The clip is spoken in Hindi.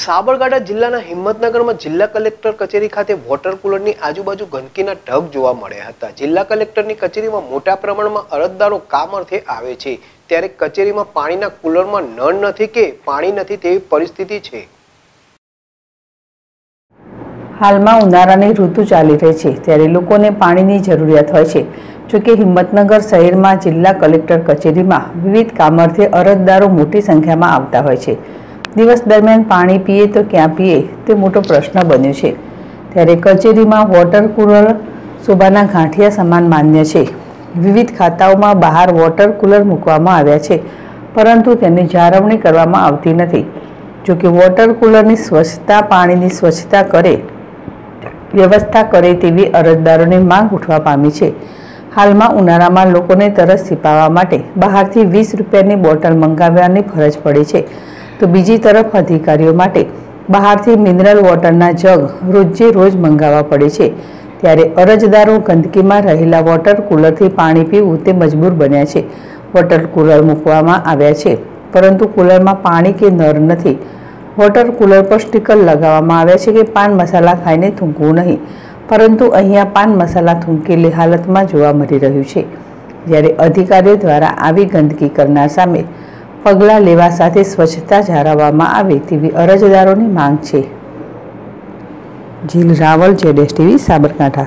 સાબરકાંઠા જિલ્લાના હિંમતનગરમાં જિલ્લા કલેક્ટર કચેરી ખાતે વોટર કુલરની આજુબાજુ ગંદકીના ઢગ જોવા મળ્યા હતા। જિલ્લા કલેક્ટરની કચેરીમાં મોટા પ્રમાણમાં અરજદારો કામ અર્થે આવે છે, ત્યારે કચેરીમાં પાણીના કુલરમાં નળ નથી કે પાણી નથી તેવી પરિસ્થિતિ છે। હાલમાં ઉનાળાની ઋતુ ચાલી રહી છે, ત્યારે લોકોને પાણીની જરૂરિયાત હોય છે। જોકે હિંમતનગર શહેરમાં જિલ્લા કલેક્ટર કચેરીમાં વિવિધ કામ અર્થે અરજદારો મોટી સંખ્યામાં આવતા હોય છે। दिवस दरमियान पानी पीए तो क्या पीए तो मोटो प्रश्न बन्यो छे। त्यारे कचेरी में वॉटर कूलर शोभाना गांठिया समान मान्य छे। विविध खाताओं में बहार वॉटर कूलर मूकवामां आव्या छे, परंतु तेनी जाळवणी करवामां आवती नथी। जो कि वॉटर कूलरनी स्वच्छता पाणीनी स्वच्छता करे व्यवस्था करे तेवी अरजदारोनी मांग उठवा पामी छे। हालमां उनाळामां लोकोने तरस छीपावा माटे बहारथी 20 रूपियानी बोटल मंगाववानी फरज पडे छे, तो बीजी तरफ अधिकारीओ माटे बहारथी मिनरल वॉटरना जग रोजे रोज मंगावा पड़े छे। त्यारे अरजदारों गंदगी में रहेला वॉटर कूलरथी पाणी पीवू ते मजबूर बन्या छे। वॉटर कूलर मूकवामां आव्या छे, परंतु कूलर में पाणी के नर नथी। वॉटर कूलर पर स्टीकर लगाववामां आव्या छे कि पान मसाला खाईने थूंकवू नहीं, परंतु अहींया पान मसाला थूंकेली हालत में जोवा मळी रह्यु छे। त्यारे अधिकारीओ द्वारा आवी गंदगी करनार सामे पगला लेवा साथे स्वच्छता जाळववामां आवे तेवी अरजदारोनी मांग छे। झील रावल, जेडीएस टीवी, साबरकांठा।